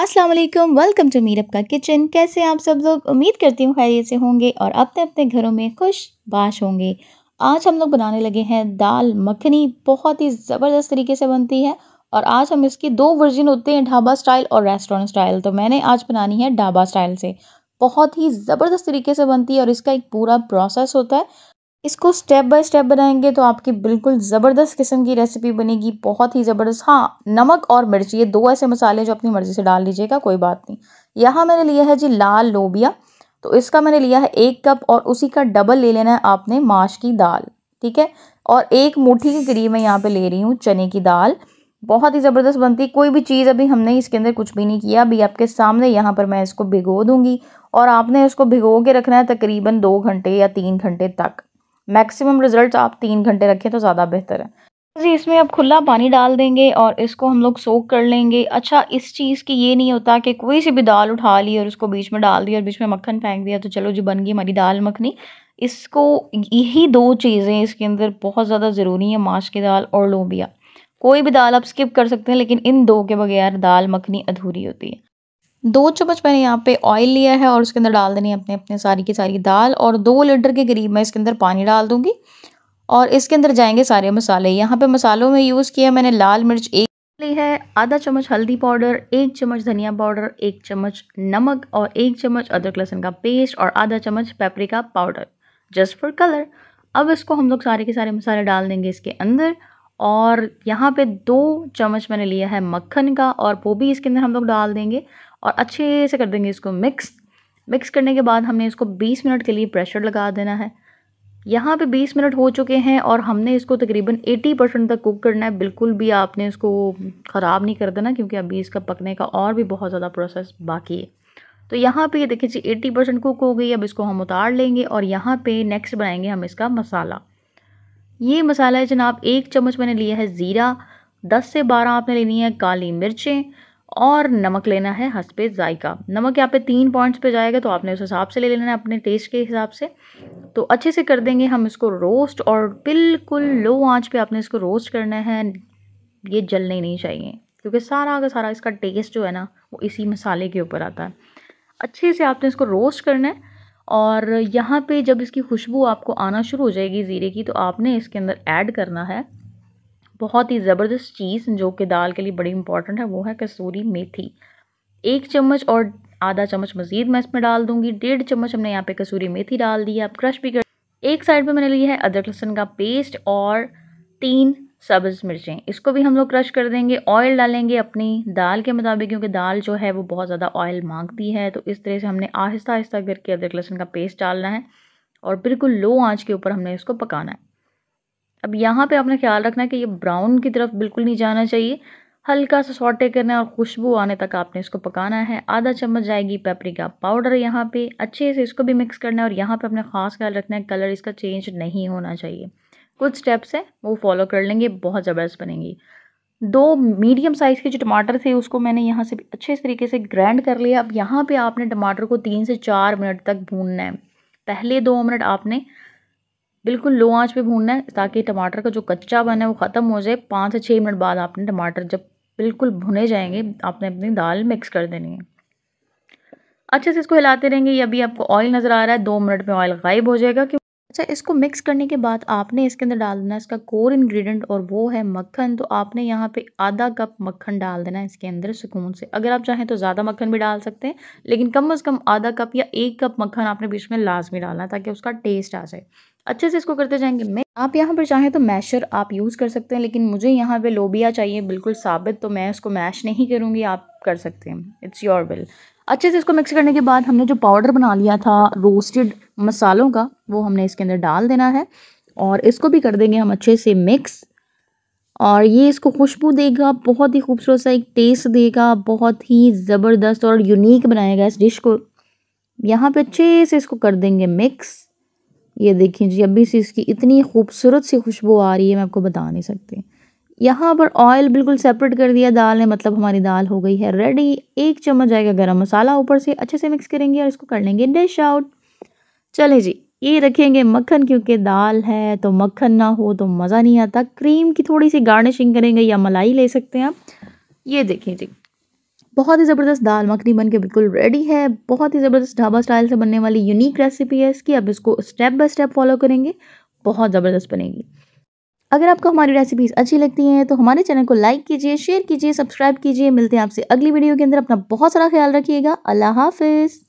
अस्सलामुअलैकुम, welcome to Meerab का kitchen. कैसे आप सब लोग? उम्मीद करती हूँ खैरियत से होंगे और अपने अपने घरों में खुश बाश होंगे। आज हम लोग बनाने लगे हैं दाल मखनी। बहुत ही ज़बरदस्त तरीके से बनती है और आज हम इसकी दो वर्जन होते हैं, ढाबा स्टाइल और रेस्टोरेंट स्टाइल। तो मैंने आज बनानी है ढाबा स्टाइल से। बहुत ही ज़बरदस्त तरीके से बनती है और इसका एक पूरा प्रोसेस होता है। इसको स्टेप बाय स्टेप बनाएंगे तो आपकी बिल्कुल ज़बरदस्त किस्म की रेसिपी बनेगी, बहुत ही ज़बरदस्त। हाँ, नमक और मिर्च, ये दो ऐसे मसाले जो अपनी मर्ज़ी से डाल लीजिएगा, कोई बात नहीं। यहाँ मैंने लिया है जी लाल लोबिया, तो इसका मैंने लिया है 1 कप और उसी का डबल ले लेना है आपने माश की दाल, ठीक है। और 1 मुट्ठी के करीब मैं यहाँ पर ले रही हूँ चने की दाल। बहुत ही ज़बरदस्त बनती है। कोई भी चीज़ अभी हमने इसके अंदर कुछ भी नहीं किया। अभी आपके सामने यहाँ पर मैं इसको भिगो दूँगी और आपने इसको भिगो के रखना है तकरीबन 2 घंटे या 3 घंटे तक। मैक्सिमम रिजल्ट आप 3 घंटे रखें तो ज़्यादा बेहतर है जी। इसमें आप खुला पानी डाल देंगे और इसको हम लोग सोक कर लेंगे। अच्छा, इस चीज़ की ये नहीं होता कि कोई सी भी दाल उठा ली और उसको बीच में डाल दी और बीच में मक्खन फेंक दिया तो चलो जी बन गई हमारी दाल मखनी। इसको यही दो चीज़ें इसके अंदर बहुत ज़्यादा ज़रूरी है, माश की दाल और लोबिया। कोई भी दाल आप स्किप कर सकते हैं, लेकिन इन दो के बगैर दाल मखनी अधूरी होती है। 2 चम्मच मैंने यहाँ पे ऑयल लिया है और उसके अंदर डाल देनी है अपने अपने सारी की सारी दाल। और 2 लीटर के करीब मैं इसके अंदर पानी डाल दूँगी और इसके अंदर जाएंगे सारे मसाले। यहाँ पे मसालों में यूज़ किया मैंने लाल मिर्च 1 ली है, आधा चम्मच हल्दी पाउडर, 1 चम्मच धनिया पाउडर, 1 चम्मच नमक और 1 चम्मच अदरक लहसुन का पेस्ट और आधा चम्मच paprika powder, just for colour. अब इसको हम लोग सारे के सारे मसाले डाल देंगे इसके अंदर। और यहाँ पे 2 चम्मच मैंने लिया है मक्खन का और वो भी इसके अंदर हम लोग डाल देंगे और अच्छे से कर देंगे इसको मिक्स। मिक्स करने के बाद हमने इसको 20 मिनट के लिए प्रेशर लगा देना है। यहाँ पे 20 मिनट हो चुके हैं और हमने इसको तकरीबन 80% तक कुक करना है। बिल्कुल भी आपने इसको ख़राब नहीं कर देना, क्योंकि अभी इसका पकने का और भी बहुत ज़्यादा प्रोसेस बाकी है। तो यहाँ पे ये देखिए जी 80% कुक हो गई। अब इसको हम उतार लेंगे और यहाँ पर नेक्स्ट बनाएंगे हम इसका मसाला। ये मसाला है जनाब, 1 चम्मच मैंने लिया है ज़ीरा, 10 से 12 आपने लेनी है काली मिर्चें और नमक लेना है हस्बे जायका। नमक यहाँ पे 3 पॉइंट्स पे जाएगा, तो आपने उस हिसाब से ले लेना है अपने टेस्ट के हिसाब से। तो अच्छे से कर देंगे हम इसको रोस्ट और बिल्कुल लो आंच पे आपने इसको रोस्ट करना है। ये जलने नहीं चाहिए, क्योंकि सारा का सारा इसका टेस्ट जो है ना वो इसी मसाले के ऊपर आता है। अच्छे से आपने इसको रोस्ट करना है और यहाँ पे जब इसकी खुशबू आपको आना शुरू हो जाएगी ज़ीरे की, तो आपने इसके अंदर ऐड करना है बहुत ही ज़बरदस्त चीज़ जो कि दाल के लिए बड़ी इंपॉर्टेंट है, वो है कसूरी मेथी। 1 चम्मच और आधा चम्मच मज़ीद मैं इसमें डाल दूँगी। 1.5 चम्मच हमने यहाँ पे कसूरी मेथी डाल दी है, आप क्रश भी कर। एक साइड पे मैंने लिया है अदरक लहसुन का पेस्ट और 3 सब्ज़ मिर्चें, इसको भी हम लोग क्रश कर देंगे। ऑयल डालेंगे अपनी दाल के मुताबिक, क्योंकि दाल जो है वो बहुत ज़्यादा ऑयल मांगती है। तो इस तरह से हमने आहिस्ता आहिस्ता करके अदरक लहसुन का पेस्ट डालना है और बिल्कुल लो आँच के ऊपर हमने इसको पकाना है। अब यहाँ पे आपने ख्याल रखना है कि ये ब्राउन की तरफ बिल्कुल नहीं जाना चाहिए, हल्का सा सॉटे करना है और खुशबू आने तक आपने इसको पकाना है। आधा चम्मच जाएगी पेपरिका पाउडर यहाँ पे, अच्छे से इसको भी मिक्स करना है। और यहाँ पे अपने ख़ास ख्याल रखना है कलर इसका चेंज नहीं होना चाहिए। कुछ स्टेप्स हैं वो फॉलो कर लेंगे, बहुत ज़बरदस्त बनेंगी। 2 मीडियम साइज़ के जो टमाटर थे उसको मैंने यहाँ से अच्छे तरीके से ग्राइंड कर लिया। अब यहाँ पर आपने टमाटर को 3 से 4 मिनट तक भूनना है। पहले 2 मिनट आपने बिल्कुल लो आंच पे भूनना है, ताकि टमाटर का जो कच्चा बना है वो ख़त्म हो जाए। 5 से 6 मिनट बाद आपने टमाटर जब बिल्कुल भुने जाएंगे, आपने अपनी दाल मिक्स कर देनी है। अच्छे से इसको हिलाते रहेंगे। ये अभी आपको ऑयल नज़र आ रहा है, 2 मिनट में ऑयल गायब हो जाएगा। अच्छा, इसको मिक्स करने के बाद आपने इसके अंदर डाल देना है इसका कोर इन्ग्रीडियंट और वो है मक्खन। तो आपने यहाँ पे 1/2 कप मक्खन डाल देना है इसके अंदर सुकून से। अगर आप चाहें तो ज़्यादा मक्खन भी डाल सकते हैं, लेकिन कम से कम 1/2 कप या 1 कप मक्खन आपने बीच में लाजमी डालना है, ताकि उसका टेस्ट आ जाए। अच्छे से इसको करते जाएंगे। मैं आप यहाँ पर चाहें तो मैशर आप यूज़ कर सकते हैं, लेकिन मुझे यहाँ पे लोबिया चाहिए बिल्कुल साबित, तो मैं इसको मैश नहीं करूँगी, आप कर सकते हैं, इट्स योर विल। अच्छे से इसको मिक्स करने के बाद हमने जो पाउडर बना लिया था रोस्टेड मसालों का, वो हमने इसके अंदर डाल देना है और इसको भी कर देंगे हम अच्छे से मिक्स। और ये इसको खुशबू देगा, बहुत ही खूबसूरत सा एक टेस्ट देगा, बहुत ही ज़बरदस्त और यूनिक बनाएगा इस डिश को। यहाँ पर अच्छे से इसको कर देंगे मिक्स। ये देखिए जी, अभी से इसकी इतनी खूबसूरत सी खुशबू आ रही है, मैं आपको बता नहीं सकती। यहाँ पर ऑयल बिल्कुल सेपरेट कर दिया दाल ने, मतलब हमारी दाल हो गई है रेडी। 1 चम्मच जाएगा गरम मसाला ऊपर से, अच्छे से मिक्स करेंगे और इसको कर लेंगे डिश आउट। चले जी, ये रखेंगे मक्खन, क्योंकि दाल है तो मक्खन ना हो तो मज़ा नहीं आता। क्रीम की थोड़ी सी गार्निशिंग करेंगे या मलाई ले सकते हैं आप। ये देखें जी, बहुत ही ज़बरदस्त दाल मखनी बन के बिल्कुल रेडी है। बहुत ही ज़बरदस्त ढाबा स्टाइल से बनने वाली यूनिक रेसिपी है इसकी। अब इसको स्टेप बाय स्टेप फॉलो करेंगे, बहुत ज़बरदस्त बनेगी। अगर आपको हमारी रेसिपीज़ अच्छी लगती हैं तो हमारे चैनल को लाइक कीजिए, शेयर कीजिए, सब्सक्राइब कीजिए। मिलते हैं आपसे अगली वीडियो के अंदर। अपना बहुत सारा ख्याल रखिएगा। अल्लाह हाफिज़।